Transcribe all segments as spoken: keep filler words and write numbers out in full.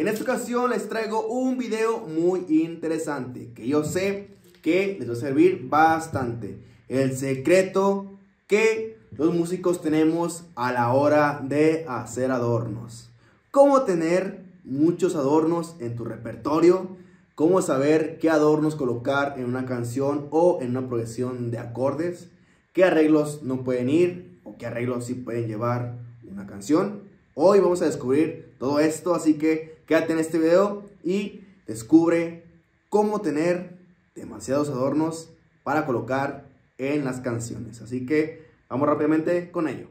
En esta ocasión les traigo un video muy interesante que yo sé que les va a servir bastante. El secreto que los músicos tenemos a la hora de hacer adornos. Cómo tener muchos adornos en tu repertorio. Cómo saber qué adornos colocar en una canción o en una progresión de acordes. Qué arreglos no pueden ir o qué arreglos sí pueden llevar una canción. Hoy vamos a descubrir todo esto, así que quédate en este video y descubre cómo tener demasiados adornos para colocar en las canciones. Así que vamos rápidamente con ello.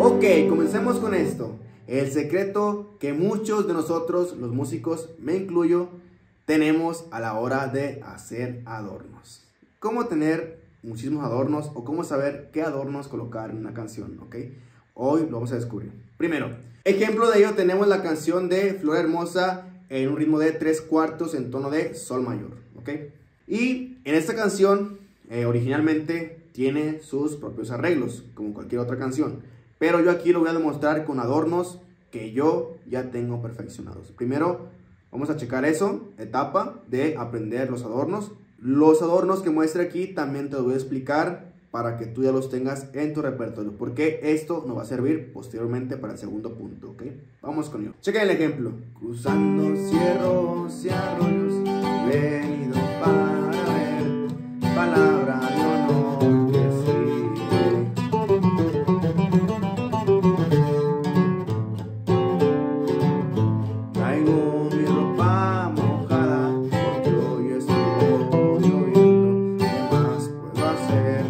Ok, comencemos con esto. El secreto que muchos de nosotros, los músicos, me incluyo, tenemos a la hora de hacer adornos. Cómo tener muchísimos adornos o cómo saber qué adornos colocar en una canción, ¿ok? Hoy lo vamos a descubrir. Primero, ejemplo de ello tenemos la canción de Flor Hermosa en un ritmo de tres cuartos en tono de sol mayor, ¿ok? Y en esta canción eh, originalmente tiene sus propios arreglos, como cualquier otra canción. Pero yo aquí lo voy a demostrar con adornos que yo ya tengo perfeccionados. Primero, vamos a checar eso, etapa de aprender los adornos. Los adornos que muestre aquí también te los voy a explicar para que tú ya los tengas en tu repertorio, porque esto nos va a servir posteriormente para el segundo punto, ¿ok? Vamos con ello. Chequen el ejemplo. Cruzando cierros y arroyos, venido para ver, palabra de honor que escribiré. Traigo mi ropa mojada, porque hoy estuvo lloviendo, ¿qué más puedo hacer?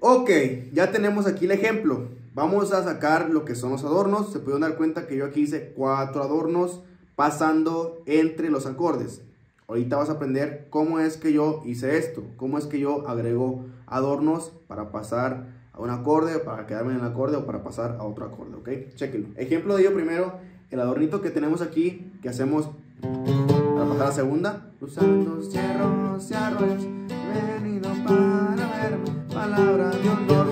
Ok, ya tenemos aquí el ejemplo. Vamos a sacar lo que son los adornos. Se pueden dar cuenta que yo aquí hice cuatro adornos pasando entre los acordes. Ahorita vas a aprender cómo es que yo hice esto, cómo es que yo agrego adornos para pasar a un acorde, para quedarme en el acorde o para pasar a otro acorde, ok, chequenlo. Ejemplo de ello primero, el adornito que tenemos aquí, que hacemos para pasar a segunda. Cruzando cierros y arroyos, venido para verme, palabra de honor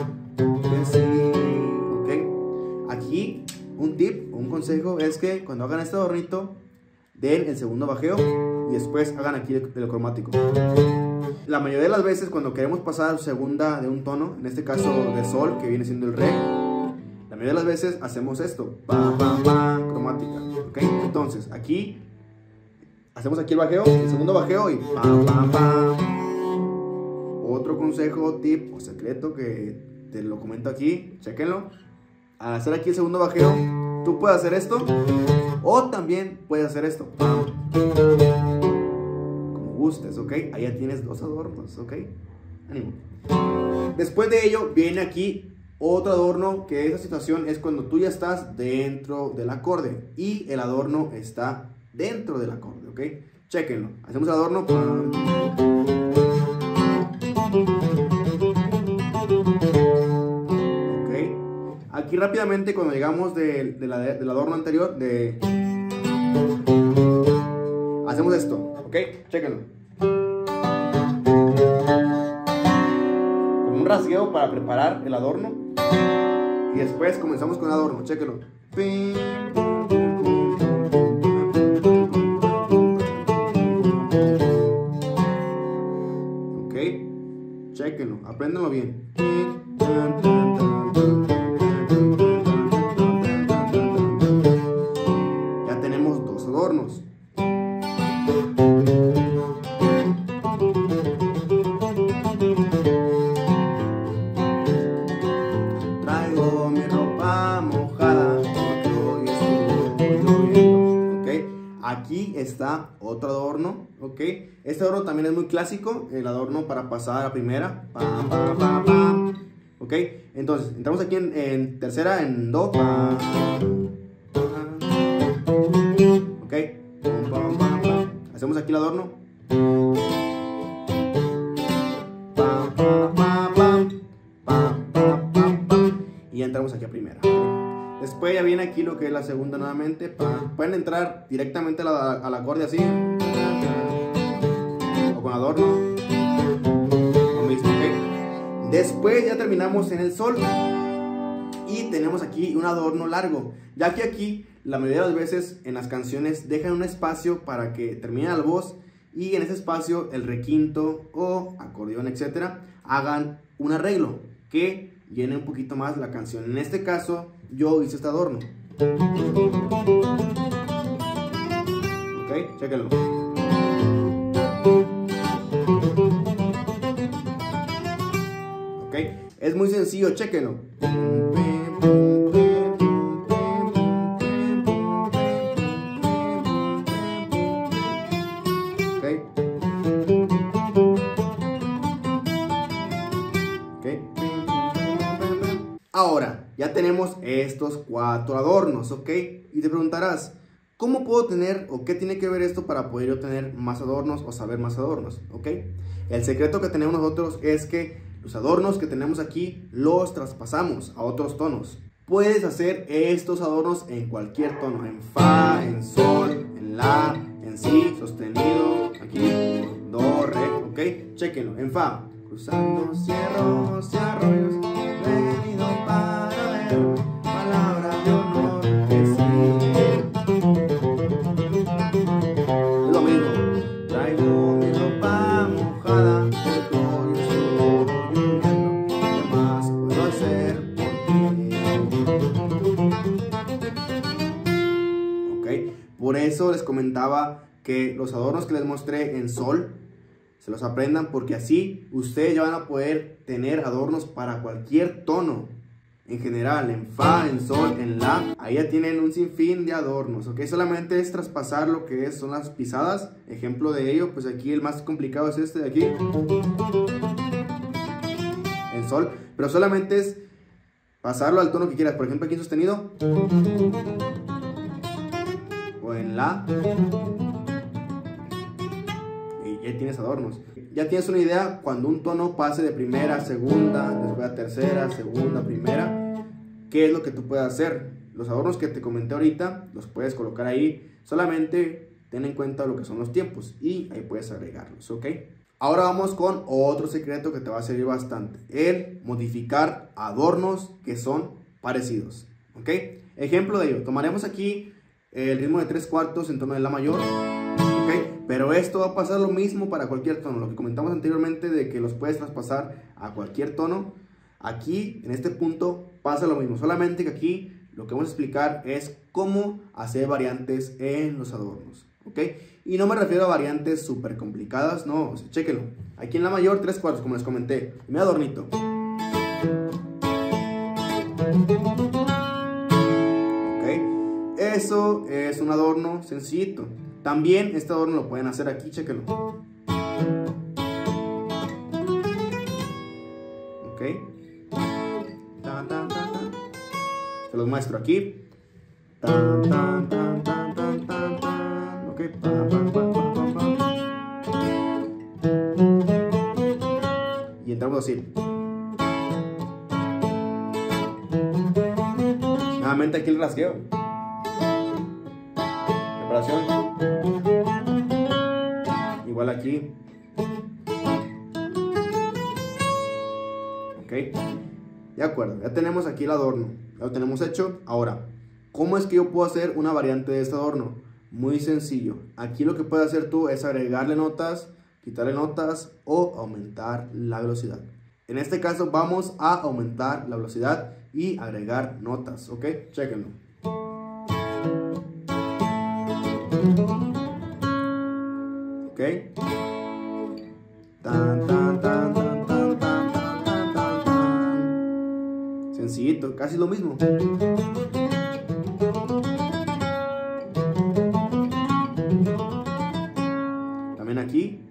que sí. Ok, aquí un tip, un consejo es que cuando hagan este adornito den el segundo bajeo y después hagan aquí el, el cromático. La mayoría de las veces cuando queremos pasar segunda de un tono, en este caso de sol que viene siendo el re, la mayoría de las veces hacemos esto, pa, pa, pa, cromática, ok. Entonces aquí hacemos aquí el bajeo, el segundo bajeo y pa, pa, pa. Otro consejo, tip o secreto que te lo comento aquí, chequenlo. Al hacer aquí el segundo bajeo, tú puedes hacer esto o también puedes hacer esto, como gustes, ok. Ahí ya tienes dos adornos, ok. Ánimo. Después de ello viene aquí otro adorno, que esa situación es cuando tú ya estás dentro del acorde y el adorno está dentro del acorde, ok. Chequenlo, hacemos el adorno. Ok, aquí rápidamente cuando llegamos de, de la, del adorno anterior de... hacemos esto, ok, chéquenlo, como un rasgueo para preparar el adorno y después comenzamos con el adorno, chéquenlo. Chequenlo, apréndanlo bien. Ya tenemos dos adornos. Traigo mi ropa mojada porque hoy estuvo lloviendo. Okay. Aquí está otro adorno. Ok, este adorno también es muy clásico, el adorno para pasar a la primera, pam, pam, pam, pam. Ok, entonces entramos aquí en, en tercera, en do, pam, pam. Ok, pam, pam, pam, pam. Hacemos aquí el adorno, pam, pam, pam, pam, pam, pam, pam, pam. Y ya entramos aquí a primera. Después ya viene aquí lo que es la segunda nuevamente, pam. Pueden entrar directamente al la, a la acorde así o con adorno, lo mismo, ¿okay? Después Después ya terminamos en el sol y tenemos aquí un adorno largo, ya que aquí la mayoría de las veces en las canciones dejan un espacio para que termine la voz y en ese espacio el requinto o acordeón, etcétera, hagan un arreglo que llene un poquito más la canción. En este caso yo hice este adorno. Ok, chéquenlo. Ok, es muy sencillo, chéquenlo. Ahora, ya tenemos estos cuatro adornos, ¿ok? Y te preguntarás, ¿cómo puedo tener o qué tiene que ver esto para poder yo tener más adornos o saber más adornos, ¿ok? El secreto que tenemos nosotros es que los adornos que tenemos aquí los traspasamos a otros tonos. Puedes hacer estos adornos en cualquier tono, en fa, en sol, en la, en si, sostenido, aquí, do, re, ¿ok? Chequenlo, en fa, cruzando, cierro, cierro, que los adornos que les mostré en sol se los aprendan, porque así ustedes ya van a poder tener adornos para cualquier tono en general, en fa, en sol, en la. Ahí ya tienen un sinfín de adornos, ok, solamente es traspasar lo que son las pisadas. Ejemplo de ello, pues aquí el más complicado es este de aquí en sol, pero solamente es pasarlo al tono que quieras. Por ejemplo aquí en sostenido o en la, ya tienes adornos. Ya tienes una idea cuando un tono pase de primera a segunda, después a tercera, segunda, primera, qué es lo que tú puedes hacer. Los adornos que te comenté ahorita los puedes colocar ahí, solamente ten en cuenta lo que son los tiempos y ahí puedes agregarlos, ¿ok? Ahora vamos con otro secreto que te va a servir bastante, el modificar adornos que son parecidos, ¿ok? Ejemplo de ello, tomaremos aquí el ritmo de tres cuartos en tono de la mayor, ¿ok? Pero esto va a pasar lo mismo para cualquier tono. Lo que comentamos anteriormente de que los puedes traspasar a cualquier tono, aquí en este punto pasa lo mismo, solamente que aquí lo que vamos a explicar es cómo hacer variantes en los adornos, ¿ok? Y no me refiero a variantes súper complicadas, no, o sea, chéquenlo. Aquí en la mayor tres cuartos, como les comenté, mi adornito, ¿ok? Eso es un adorno sencillito. También este adorno lo pueden hacer aquí, chéquenlo. Ok. Se los muestro aquí. Ok. Y entramos así. Nuevamente aquí el rasgueo. Preparación. Igual aquí, ok, de acuerdo, ya tenemos aquí el adorno, ya lo tenemos hecho. Ahora, ¿cómo es que yo puedo hacer una variante de este adorno? Muy sencillo, aquí lo que puedes hacer tú es agregarle notas, quitarle notas o aumentar la velocidad. En este caso vamos a aumentar la velocidad y agregar notas, ok, chéquenlo. Ok, tan, tan, tan, tan, tan, tan, tan, tan, tan. Sencillito, casi lo mismo. También aquí.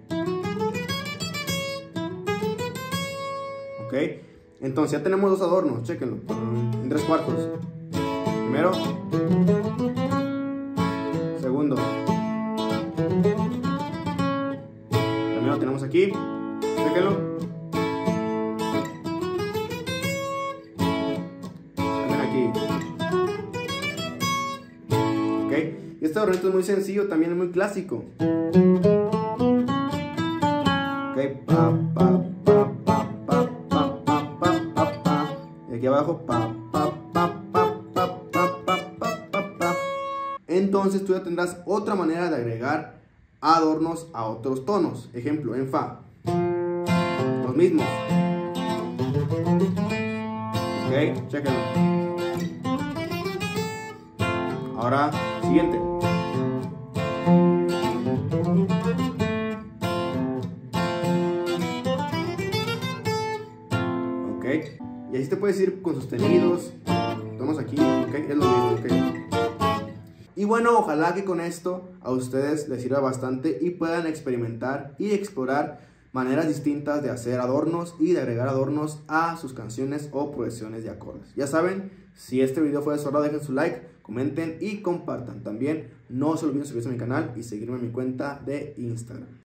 Ok, entonces ya tenemos dos adornos, chéquenlo. En tres cuartos. Primero. Segundo. Tenemos aquí, chéquenlo. También aquí. Ok, y este adornito es muy sencillo, también es muy clásico. Ok, pa, pa, pa, pa, pa, pa, pa, pa. aquí abajo, pa, pa, pa, pa, pa, pa, pa, pa, pa, pa. Entonces tú ya tendrás otra manera de agregar adornos a otros tonos. Ejemplo, en fa, los mismos. Ok, chéquenlo. Ahora, siguiente. Y así te puedes ir con sostenidos, tonos aquí, ok, es lo mismo, ok. Y bueno, ojalá que con esto a ustedes les sirva bastante y puedan experimentar y explorar maneras distintas de hacer adornos y de agregar adornos a sus canciones o progresiones de acordes. Ya saben, si este video fue de su agrado, dejen su like, comenten y compartan. También no se olviden suscribirse a mi canal y seguirme en mi cuenta de Instagram.